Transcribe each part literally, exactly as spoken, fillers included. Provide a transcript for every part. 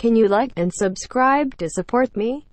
Can you like and subscribe to support me?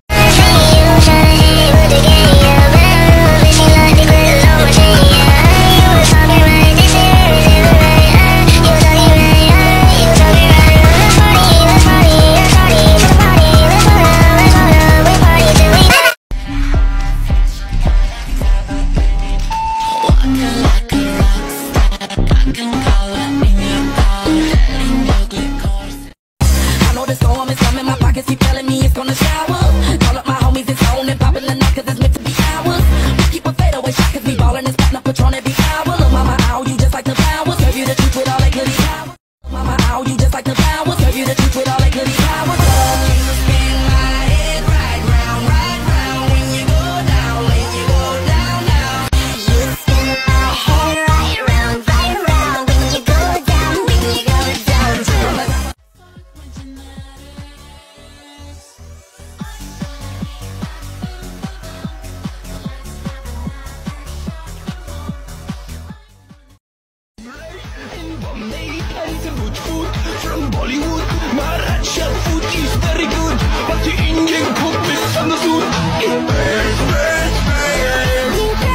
From Bollywood, my Rajasthan food is very good, but the Indian cook misunderstood. It burns, burns, burns. The curry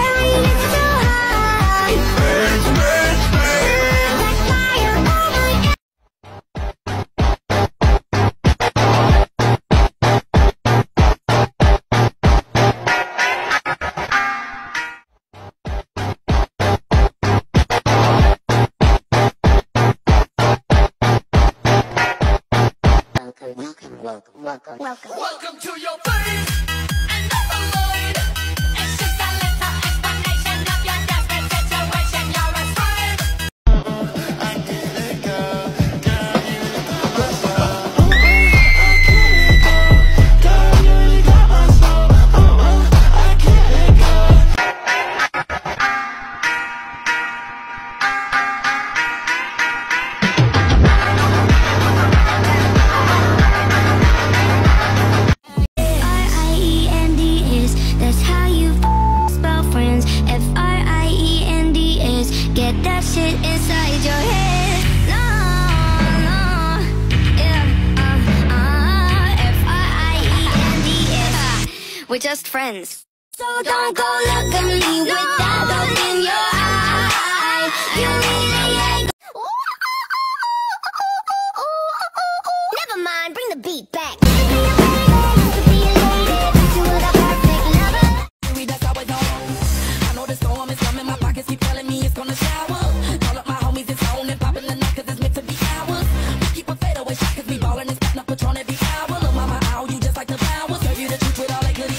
is so hot. It burns, burns, burns. Like fire, oh my Welcome, welcome, welcome. Welcome to your body. We're just friends. So don't go look at me no. with that look in your eye. You really ain't. Never mind, bring the beat back. I know the storm is coming, my pockets keep telling me it's gonna shower. Call up my homies, it's on and popping the night, cause it's meant to be ours. We keep a fadeaway shot, cause we ballin' and spittin' up Patron every hour. Look, mama, ow, you just like the power. Serve you the truth with all that goodies.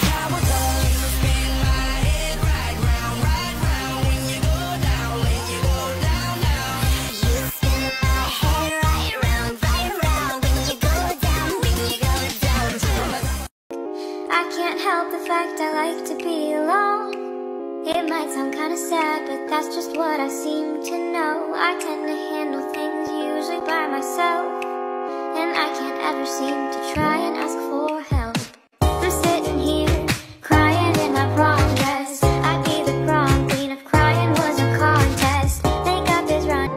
What I seem to know, I tend to handle things usually by myself, and I can't ever seem to try and ask for help. I'm sitting here, crying in my prom dress. I'd be the prom queen if crying was a contest. Makeup is run.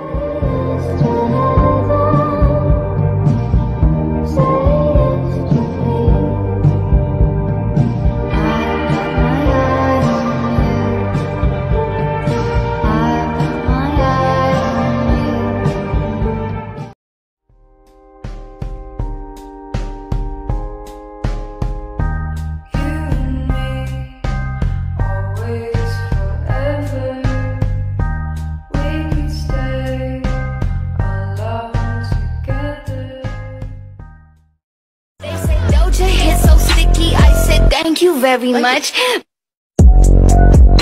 Thank you very much. How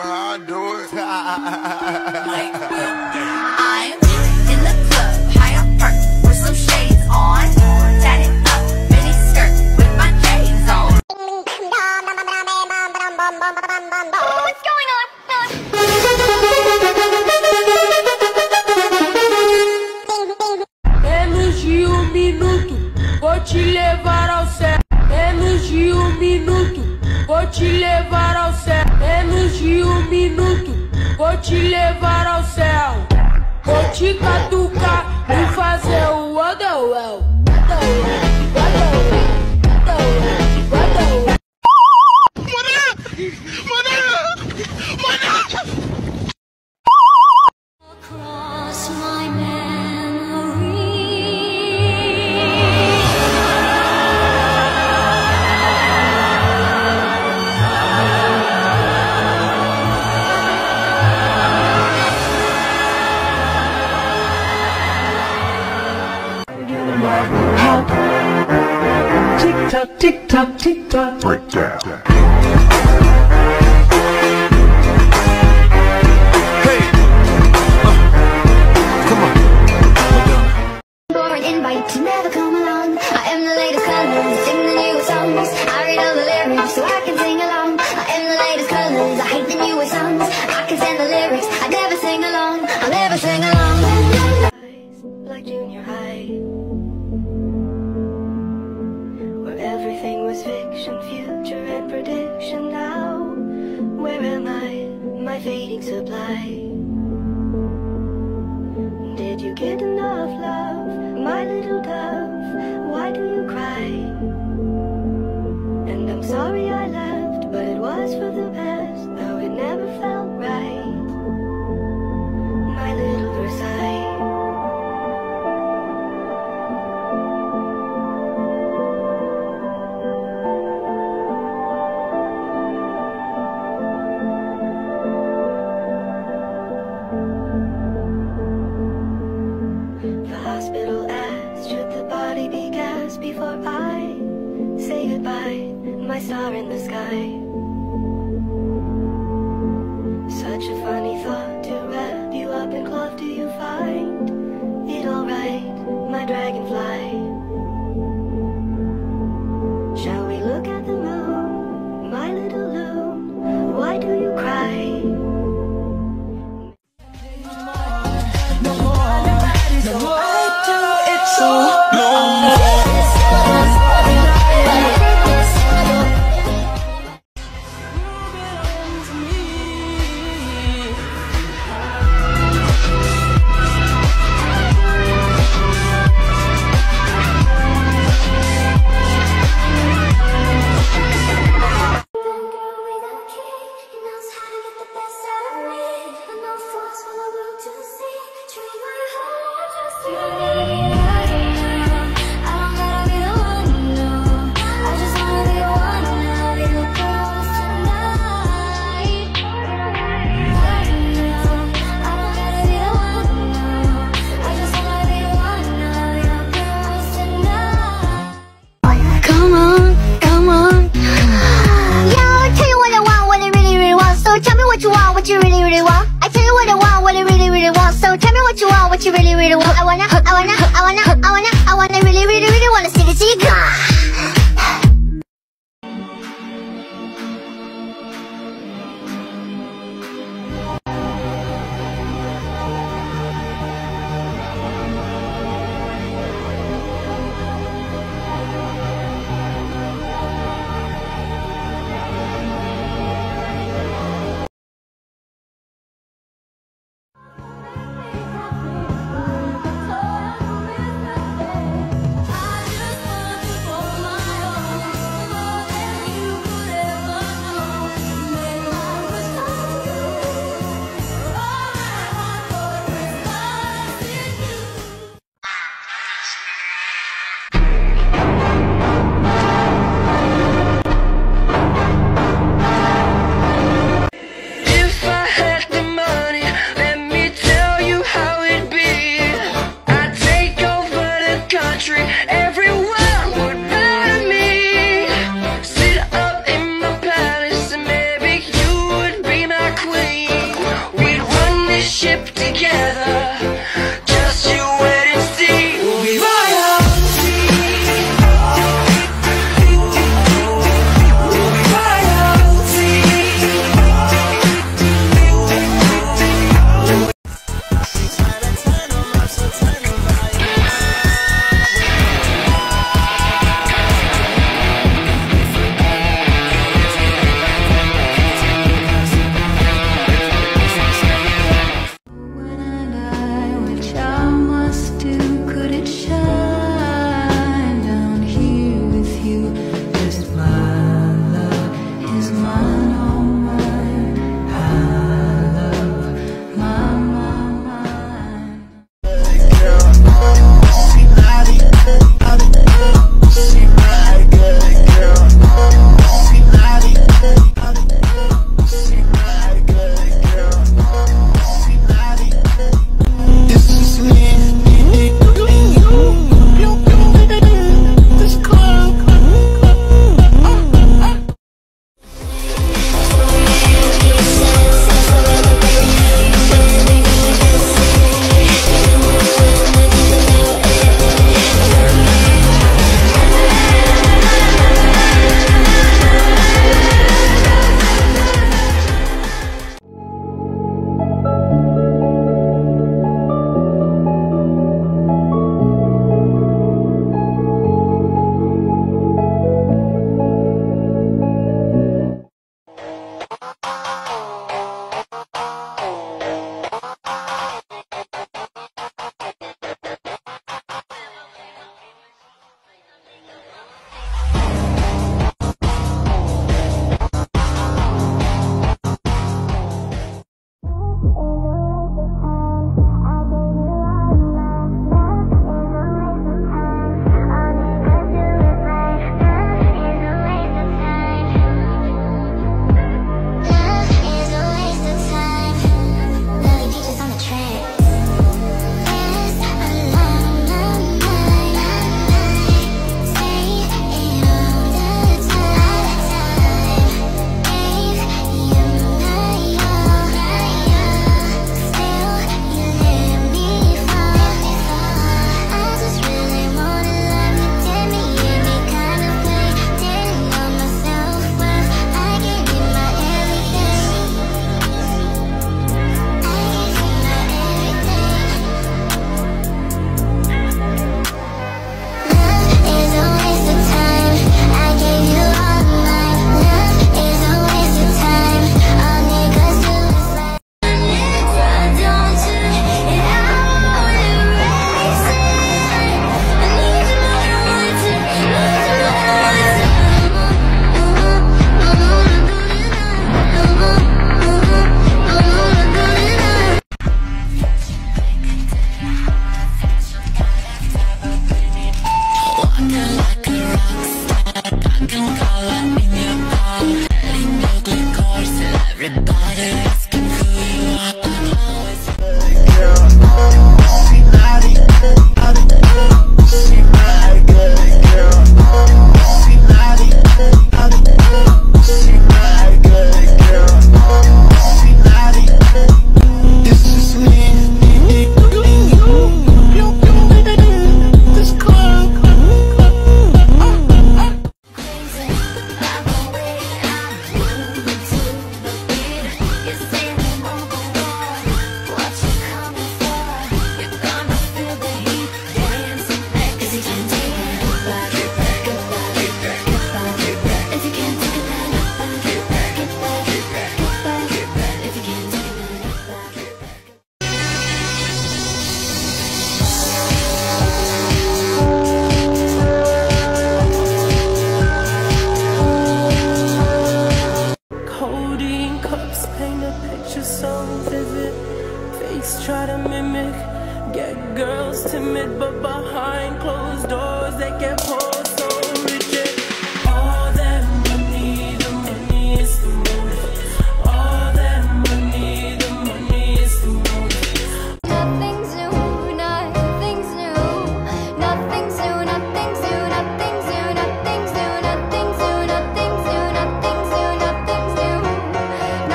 I do it. I'm in the club, high on perk, with some shades on. Tatted up, mini skirt, with my shades on. What's going on? Vou te levar ao céu, menos de um minuto. Vou te levar ao céu, menos de um minuto. te levar ao céu. Vou te catucar e fazer o Odewell. Odewell, Odewell, Odewell, Odewell. Across my tick-tock, tick-tock, tick-tock. Break down. Hey! Uh, come on. Born invite to never come along. I am the latest colors, sing the newest songs. I read all the lyrics so I can sing along. I am the latest colors, I hate the newest songs. I can stand the lyrics, I never sing along. I never sing along. Like junior high. Everything was fiction, future and prediction. Now, where am I? My fading supply. Did you get enough love, my little dove? Why do you cry? And I'm sorry I left, but it was for the best, though it never felt right. My little Versailles. Before I say goodbye, my star in the sky. Such a funny thought to wrap you up in cloth. Do you find it alright, my dragonfly? Shall we look at the moon, my little loon? Why do you cry? What you really, really want? I tell you what I want, what I really, really want. So tell me what you want, what you really, really want. I wanna, I wanna, I wanna, I wanna, I wanna, I wanna really, really, really wanna see the sea God. chicks try to mimic, get girls timid, but behind closed doors they get pulled so rigid. All that money, the money is the motive. All that money, the money is the motive. Nothing's new, nothing's new. Nothing's new, nothing's new, nothing's new, nothing's new, nothing's new, nothing's new, nothing's new,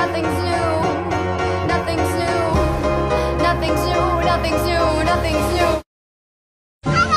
nothing's new, nothing's new, nothing's new. Nothing's new, nothing's new, nothing's new. Yeah.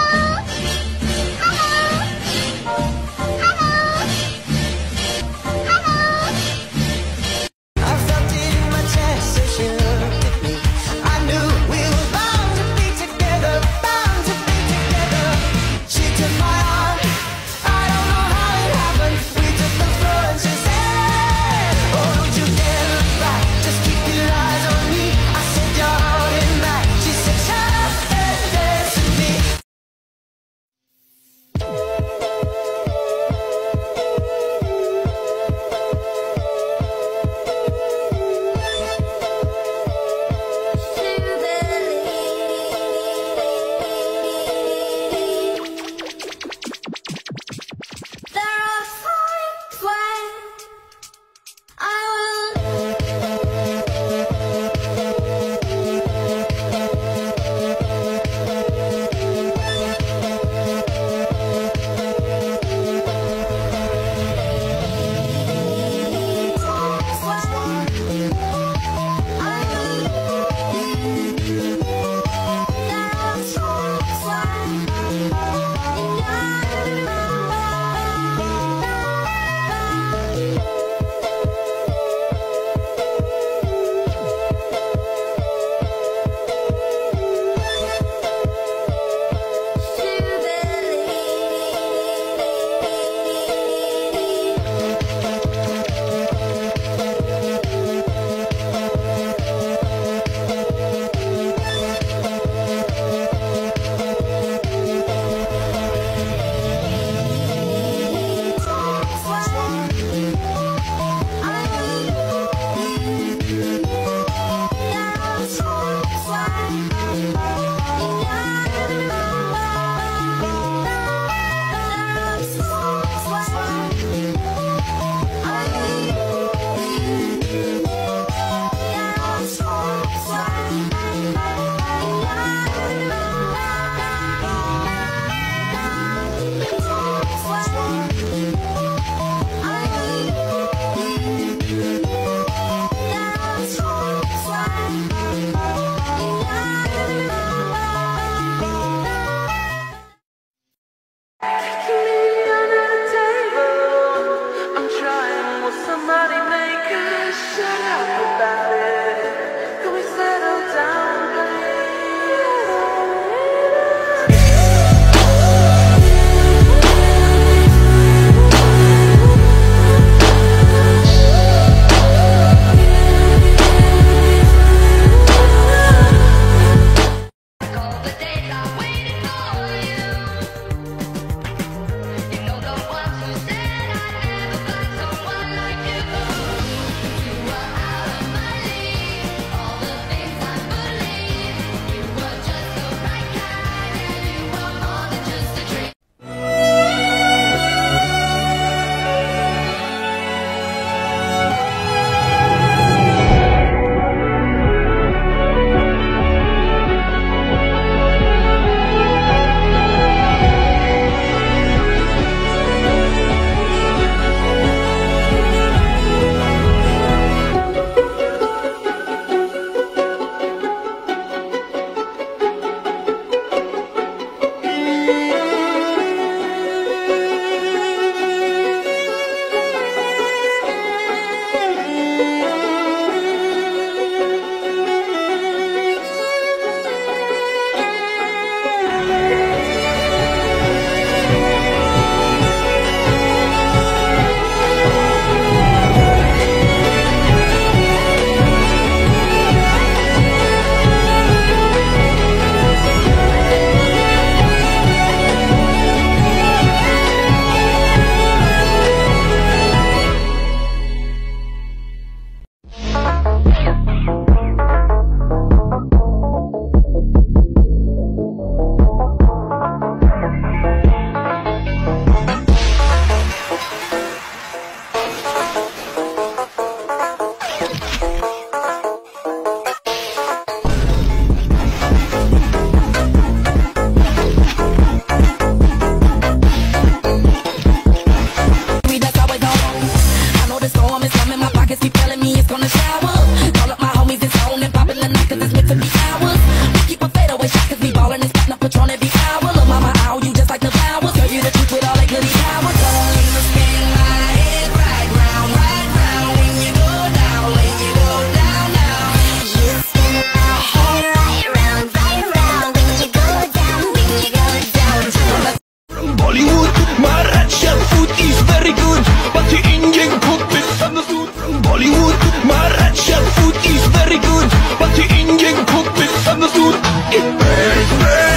it burns, burns.